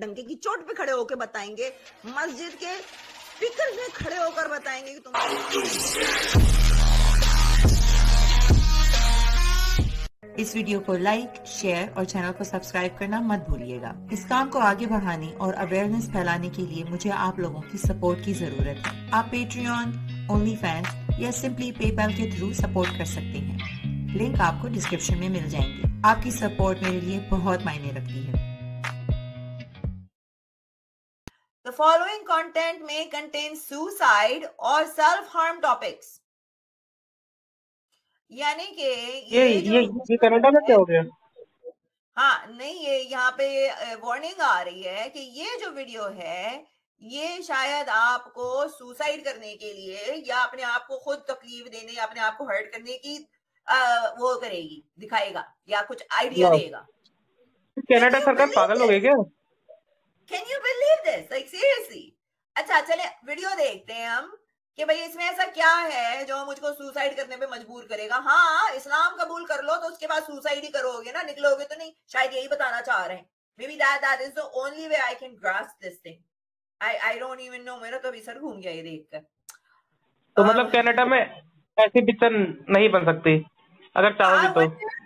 डंके की चोट पे खड़े होकर बताएंगे, मस्जिद के स्पीकर में खड़े होकर बताएंगे कि तुम। इस वीडियो को लाइक, शेयर और चैनल को सब्सक्राइब करना मत भूलिएगा। इस काम को आगे बढ़ाने और अवेयरनेस फैलाने के लिए मुझे आप लोगों की सपोर्ट की जरूरत है। आप पेट्रियन, ओनली फैंस या सिंपली पेपैल के थ्रू सपोर्ट कर सकते हैं। लिंक आपको डिस्क्रिप्शन में मिल जाएंगे। आपकी सपोर्ट मेरे लिए बहुत मायने रखती है। The following content may contain suicide or self-harm topics. यानी कि ये कनाडा में क्या हो गया? हाँ नहीं, ये यहाँ पे वार्निंग आ रही है कि ये जो वीडियो है ये शायद आपको सुसाइड करने के लिए या अपने आप को खुद तकलीफ देने या अपने आप को हर्ट करने की वो करेगी, दिखाएगा या कुछ आइडिया देगा। कनाडा सरकार पागल हो गई क्या? Can you believe this? Like seriously? अच्छा चले वीडियो देखते हैं हम कि भाई इसमें ऐसा क्या है जो मुझको सुसाइड करने पे मजबूर करेगा। हाँ, इस्लाम कबूल कर लो तो उसके बाद सुसाइड ही करोगे ना, निकलोगे तो नहीं। शायद यही बताना चाह रहे हैं। Maybe that is the only way I can grasp this thing. I don't even know, मेरा तो अभी सर घूम गया ये देखकर। तो मतलब कनाडा में ऐसी पिक्चर नहीं बन सकती अगर चाहोगे तो।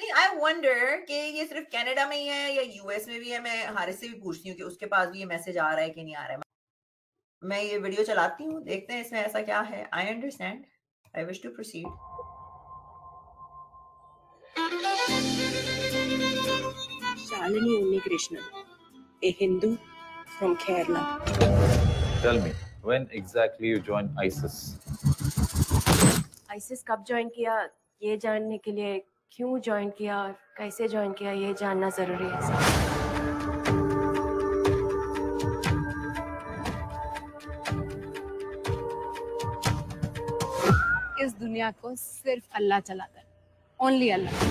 नहीं, आई वंडर कि ये सिर्फ कनाडा में ही है या यूएस में भी है। मैं हारिस से भी पूछती हूँ कि उसके पास भी ये मैसेज आ रहा है कि नहीं आ रहा है। मैं ये वीडियो चलाती हूँ, देखते हैं इसमें ऐसा क्या है। I understand, I wish to proceed. Shalini Unnikrishnan, a Hindu from Kerala. Tell me, when exactly you join ISIS? ISIS कब ज्वाइन किया ये जानने के लिए, क्यों ज्वाइन किया और कैसे ज्वाइन किया, ये जानना जरूरी है। इस दुनिया को सिर्फ अल्लाह चलाता है, ओनली अल्लाह।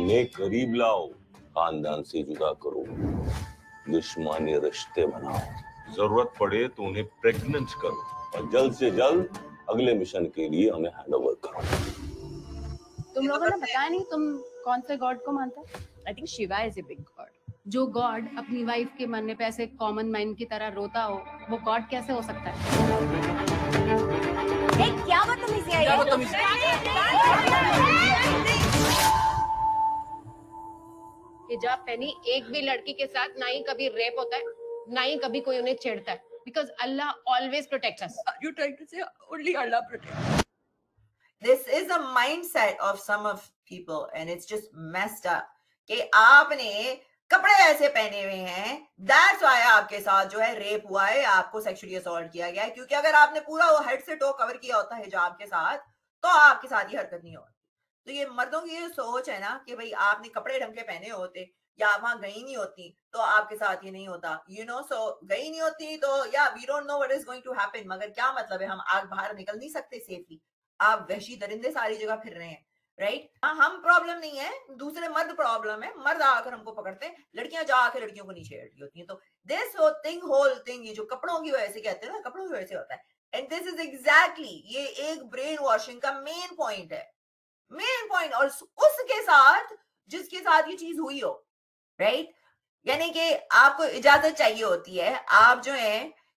उन्हें करीब लाओ, खानदान से जुदा करो, दुश्मनी रिश्ते बनाओ, जरूरत पड़े तो उन्हें प्रेग्नेंट करो और जल्द से जल्द अगले मिशन के लिए हमें हैंडओवर करो। तुम लोगों ने बताया नहीं तुम कौन से गॉड को मानते हो? I think Shiva is a big god. जो गॉड अपनी वाइफ के मरने पे ऐसे कॉमन मैन की तरह रोता हो, वो गॉड कैसे हो सकता है? क्या बदतमीजी है ये! हिजाब पहनी एक भी लड़की के साथ ना ही कभी रेप होता है, ना ही कभी कोई उन्हें छेड़ता है। Because Allah always protects us. You trying to say only Allah protects? This is a mindset of some of people and it's just messed up कि आपने कपड़े ऐसे पहने हुए हैं, that's why आपके साथ जो है रेप हुआ है, आपको सेक्सुअली असॉल्ट किया गया है। क्योंकि अगर आपने पूरा वो हेड से टो कवर किया होता है हिजाब के साथ तो आपके साथ ये हरकत नहीं होती। तो ये मर्दों की ये सोच है ना कि भाई आपने कपड़े ढंग के पहने होते या आप वहां गई नहीं होती तो आपके साथ ये नहीं होता। यू नो, सो गई नहीं होती तो या we don't know what is going to happen. मगर क्या मतलब है, हम आग बाहर निकल नहीं सकते सेफली? आप वहशी दरिंदे सारी जगह फिर रहे हैं, राइट? हम प्रॉब्लम नहीं है, दूसरे मर्द प्रॉब्लम है। मर्द आकर हमको पकड़ते हैं, लड़कियां जा आकर लड़कियों को नीचे रखी होती हैं। तो दिस होल थिंग ये जो कपड़ों की वजह से कहते हैं ना, कपड़ों की वजह से होता है। एंड दिस इज एग्जैक्टली, ये एक ब्रेन वॉशिंग का मेन पॉइंट है, मेन पॉइंट। और उसके साथ जिसके साथ ये चीज हुई हो, राइट? यानी कि आपको इजाजत चाहिए होती है, आप जो है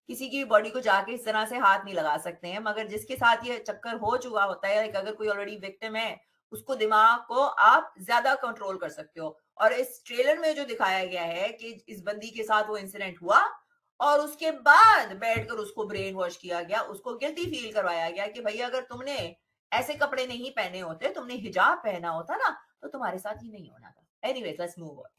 किसी की भी बॉडी को जाके इस तरह से हाथ नहीं लगा सकते हैं। मगर जिसके साथ ये चक्कर हो चुका होता है, अगर कोई ऑलरेडी विक्टिम है, उसको दिमाग को आप ज्यादा कंट्रोल कर सकते हो। और इस ट्रेलर में जो दिखाया गया है कि इस बंदी के साथ वो इंसिडेंट हुआ और उसके बाद बैठकर उसको ब्रेन वॉश किया गया, उसको गिल्टी फील करवाया गया कि भैया अगर तुमने ऐसे कपड़े नहीं पहने होते, तुमने हिजाब पहना होता ना, तो तुम्हारे साथ ये नहीं होना था। Anyways, let's move on.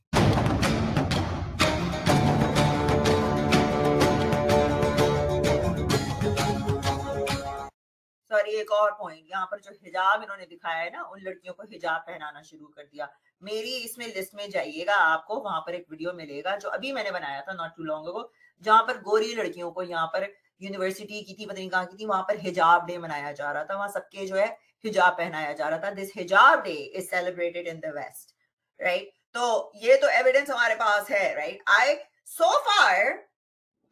Sorry, एक और पॉइंट यहाँ पर जो हिजाब इन्होंने दिखाया है ना, उन लड़कियों को हिजाब पहनाना शुरू कर दिया। मेरी इसमें लिस्ट में जाइएगा, आपको वहां पर एक वीडियो मिलेगा जो अभी मैंने बनाया था नॉट टू लॉन्ग अगो, जहाँ पर गोरी लड़कियों को, यहाँ पर यूनिवर्सिटी की थी, पता नहीं कहाँ की थी, वहां पर हिजाब डे मनाया जा रहा था, वहां सबके जो है हिजाब पहनाया जा रहा था। This hijab day is celebrated in the west, right? तो ये तो एविडेंस हमारे पास है, राइट? आई सो फार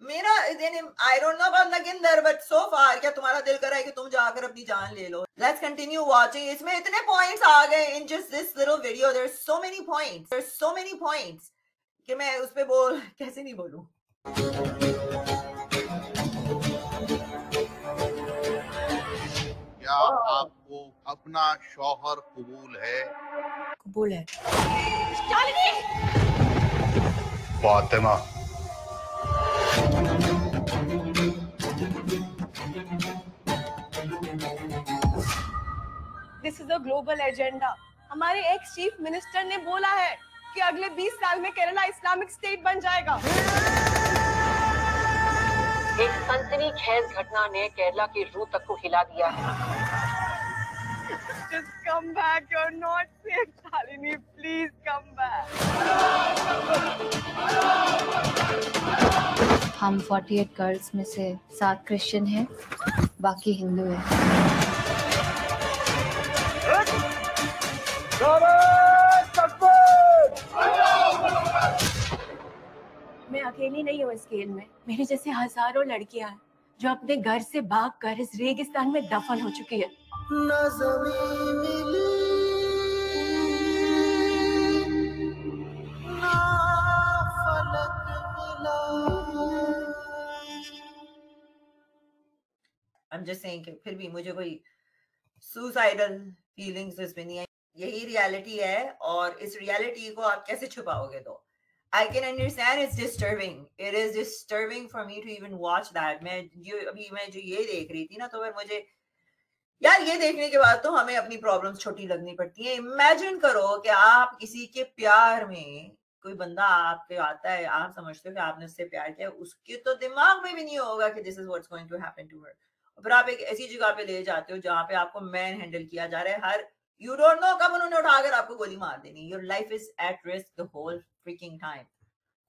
मेरा I don't know about Nagindar but so far क्या तुम्हारा दिल कर रहा है कि तुम जाकर अपनी जान ले लो. Let's continue watching. इसमें इतने पॉइंट्स आ गए in just this little video. There are so many points कि मैं उस पे बोल कैसे नहीं बोलूं. क्या आपको अपना शौहर कबूल है? कबूल है. Fatima This is a global agenda. हमारे एक्स चीफ मिनिस्टर ने बोला है कि अगले 20 साल में केरला इस्लामिक स्टेट बन जाएगा. एक सनसनीखेज घटना ने केरला की रूह तक को हिला दिया है. Just come back, you're not safe, Shalini. Please come back. हम 48 गर्ल्स में से 7 क्रिश्चियन हैं, बाकी हिंदू हैं. मैं अकेली नहीं हूँ इस खेल में. मेरे जैसे हजारों लड़कियाँ हैं जो अपने घर से भागकर इस रेगिस्तान में दफन हो चुकी है. I'm just saying कि फिर भी मुझे कोई suicidal feelings इसमें नहीं आई. यही रियलिटी है और इस रियलिटी को आप कैसे छुपाओगे? तो I can understand it is disturbing for me to even watch that. मैं जो ये देख रही थी ना, तो फिर मुझे यार ये देखने के बाद तो हमें अपनी प्रॉब्लम्स छोटी लगनी पड़ती है. इमेजिन करो कि आप किसी के प्यार में, कोई बंदा आपके आता है, आप समझते हो कि आपने उससे प्यार किया, उसके तो दिमाग में भी नहीं होगा कि this is what's going to happen to her. फिर आप एक ऐसी जगह पे ले जाते हो जहाँ पे आपको मैन हैंडल किया जा रहा है. हर You don't know कब उन्होंने उठाकर आपको गोली मार देनी. Your life is at risk the whole freaking time.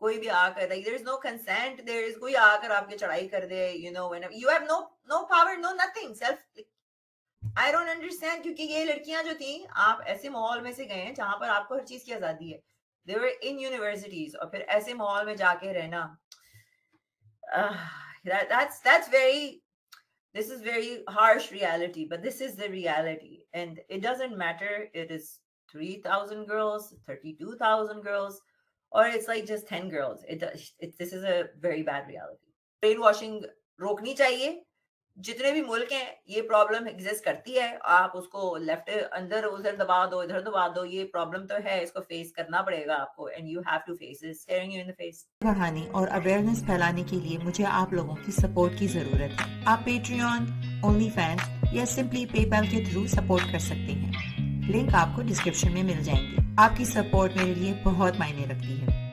कोई भी आकर, like there is no consent, there is कोई आकर आपके चढ़ाई कर दे, you know, when you have no power, no nothing, self. I don't understand क्योंकि ये लड़कियां जो थी, आप ऐसे माहौल में से गए हैं जहाँ पर आपको हर चीज की आजादी है. They were in universities और फिर ऐसे माहौल में जाके रहना, that's very. This is very harsh reality, but this is the reality, and it doesn't matter. It is 3,000 girls, 32,000 girls, or it's like just 10 girls. This is a very bad reality. Brainwashing रोकनी चाहिए. जितने भी मुल्क हैं, ये problem exist करती है. आप उसको लेफ्ट अंदर उधर दबा दो, इधर दबा दो, ये प्रॉब्लम तो है, इसको फेस करना पड़ेगा आपको. And you have to face it, staring you in the face. बढ़ाने और अवेयरनेस फैलाने के लिए मुझे आप लोगों की सपोर्ट की जरूरत है. आप पेट्रियन, ओनली फैंस या सिंपली पेपैल के थ्रू सपोर्ट कर सकते हैं. लिंक आपको डिस्क्रिप्शन में मिल जाएंगे. आपकी सपोर्ट मेरे लिए बहुत मायने रखती है.